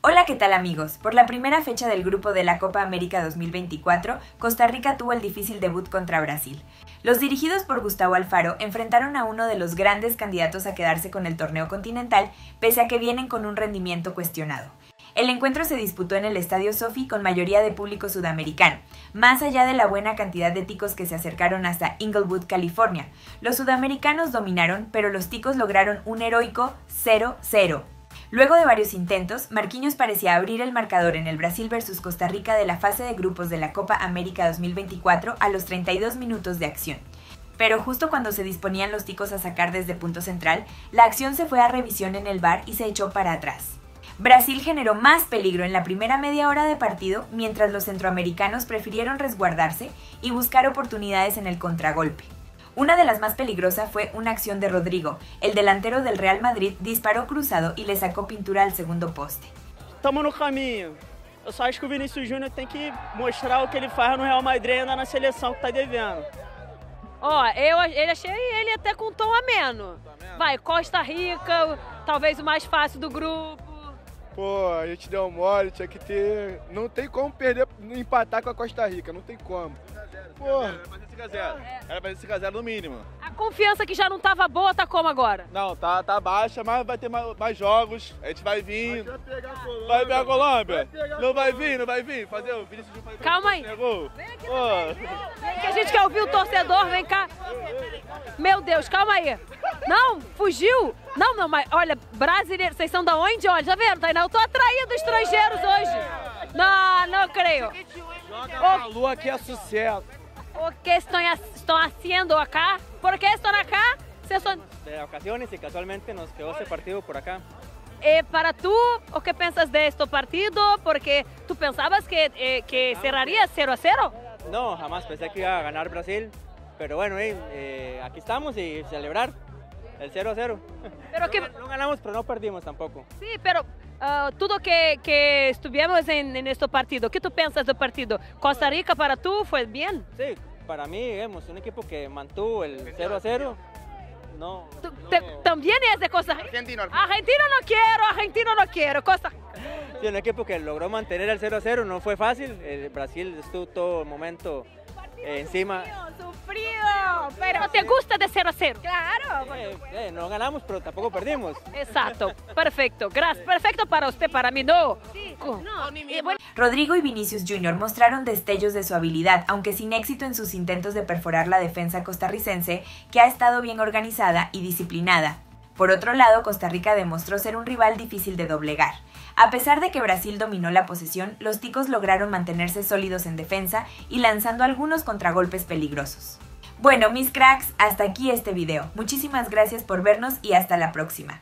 Hola, ¿qué tal amigos? Por la primera fecha del grupo de la Copa América 2024, Costa Rica tuvo el difícil debut contra Brasil. Los dirigidos por Gustavo Alfaro enfrentaron a uno de los grandes candidatos a quedarse con el torneo continental, pese a que vienen con un rendimiento cuestionado. El encuentro se disputó en el estadio Sophie con mayoría de público sudamericano, más allá de la buena cantidad de ticos que se acercaron hasta Inglewood, California. Los sudamericanos dominaron, pero los ticos lograron un heroico 0-0. Luego de varios intentos, Marquinhos parecía abrir el marcador en el Brasil vs Costa Rica de la fase de grupos de la Copa América 2024 a los 32 minutos de acción. Pero justo cuando se disponían los ticos a sacar desde punto central, la acción se fue a revisión en el VAR y se echó para atrás. Brasil generó más peligro en la primera media hora de partido, mientras los centroamericanos prefirieron resguardarse y buscar oportunidades en el contragolpe. Una de las más peligrosas fue una acción de Rodrigo. El delantero del Real Madrid disparó cruzado y le sacó pintura al segundo poste. Estamos en el camino. Yo só acho que o Vinícius Júnior tiene que mostrar lo que él hace en el Real Madrid y en la selección que está debiendo. Eu achei ele até com tom ameno. Vai, Costa Rica, talvez o mais fácil do grupo. Pô, a gente deu mole, tinha que ter... Não tem como perder, empatar com a Costa Rica, não tem como. Pô, era pra ser 5-0, era pra ser 5-0 no mínimo. A confiança que já não tava boa, tá como agora? Não, tá baixa, mas vai ter mais jogos, a gente vai vir. Vai pegar a Colômbia. Vai pegar a Colômbia. Não vai vir, não vai vir. Fazer o Vinícius Júnior fazer. Calma aí. Vem aqui também, que a gente quer ouvir o torcedor, vem cá. Meu Deus, calma aí. Não, fugiu? Não, mas olha, brasileiro, vocês são da onde? Olha, já viram, Tainá? Eu tô atraindo estrangeiros hoje. Não creio. Joga a lua que é sucesso. O que estão haciendo acá? Por que estão acá? De ocasiones y casualmente nos quedó ese partido por acá. Para tú, ¿o qué piensas de este partido? Porque tú pensabas que cerraría 0-0. No, jamás pensé que iba a ganar Brasil. Pero bueno, aquí estamos y celebrar el 0-0. No ganamos, pero no perdimos tampoco. Sí, pero todo que estuvimos en este partido, ¿qué tú piensas del partido? ¿Costa Rica para tú fue bien? Sí, para mí, digamos, un equipo que mantuvo el 0-0. No, ¿También es de Costa Rica? Argentino no quiero, Costa Rica. Sí, un equipo que logró mantener el 0-0, no fue fácil. El Brasil estuvo todo el momento encima. Sufrido, pero ¿te gusta de 0-0? Claro. No ganamos, pero tampoco perdimos. Exacto, perfecto. Gracias, perfecto para usted, para mí no. Sí, no. Rodrigo y Vinícius Júnior mostraron destellos de su habilidad, aunque sin éxito en sus intentos de perforar la defensa costarricense, que ha estado bien organizada y disciplinada. Por otro lado, Costa Rica demostró ser un rival difícil de doblegar. A pesar de que Brasil dominó la posesión, los ticos lograron mantenerse sólidos en defensa y lanzando algunos contragolpes peligrosos. Bueno, mis cracks, hasta aquí este video. Muchísimas gracias por vernos y hasta la próxima.